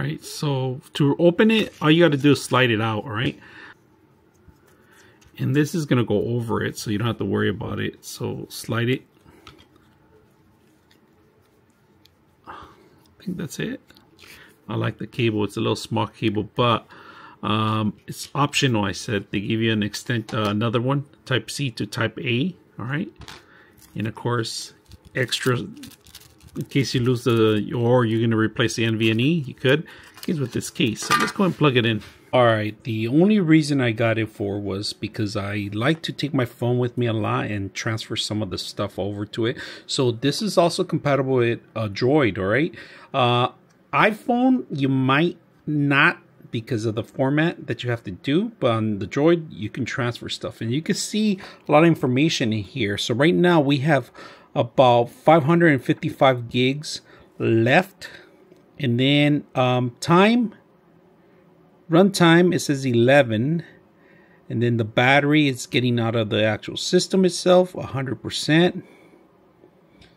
All right, so to open it, all you got to do is slide it out, all right? And this is going to go over it, so you don't have to worry about it. So slide it. I think that's it. I like the cable. It's a little small cable, but it's optional. I said they give you an another one, Type C to Type A, all right? And of course, extra, in case you lose the, or you're going to replace the NVMe, you could. It comes with this case. So let's go and plug it in. All right, the only reason I got it for was because I like to take my phone with me a lot and transfer some of the stuff over to it. So this is also compatible with Droid, all right? iPhone, you might not, because of the format that you have to do, but on the Droid, you can transfer stuff. And you can see a lot of information in here. So right now we have about 555 gigs left. And then runtime, it says 11. And then the battery is getting out of the actual system itself, 100%.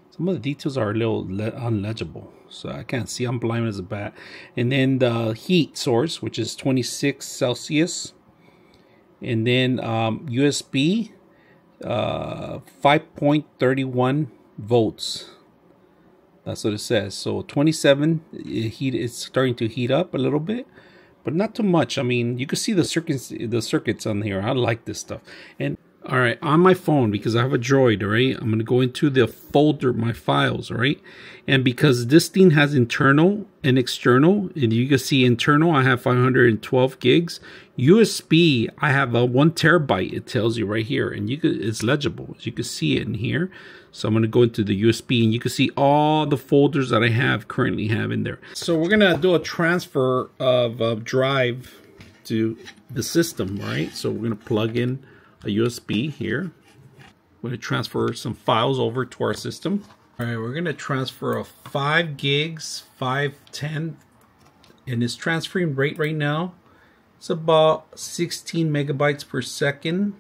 Some of the details are a little unlegible, so I can't see. I'm blind as a bat. And then the heat source, which is 26 Celsius. And then USB, 5.31 volts. That's what it says. So 27, it's starting to heat up a little bit, but not too much. I mean, you can see the circuits on here. I like this stuff. And all right, on my phone, because I have a Droid, all right, I'm going to go into the folder, my files, all right? And because this thing has internal and external, and you can see internal, I have 512 gigs. USB, I have a 1 terabyte, it tells you right here, and you could, it's legible. You can see it in here. So I'm going to go into the USB, and you can see all the folders that I have currently have in there. So we're going to do a transfer of a drive to the system, right? So we're going to plug in a USB here. We're gonna transfer some files over to our system. All right, we're gonna transfer a 5 gigs, 510, and its transferring rate right now, it's about 16 megabytes per second,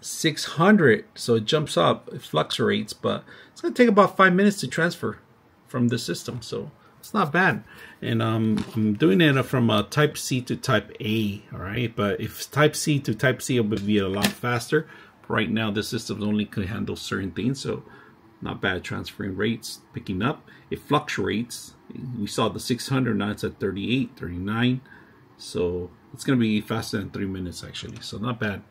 600, so it jumps up, it fluctuates, but it's gonna take about 5 minutes to transfer from the system, so it's not bad. And I'm doing it from Type C to Type A, all right? But if Type C to Type C, it'll be a lot faster. Right now, the system only could handle certain things, so not bad. Transferring rates picking up. It fluctuates. We saw the 600, now it's at 38, 39. So it's going to be faster than 3 minutes, actually, so not bad.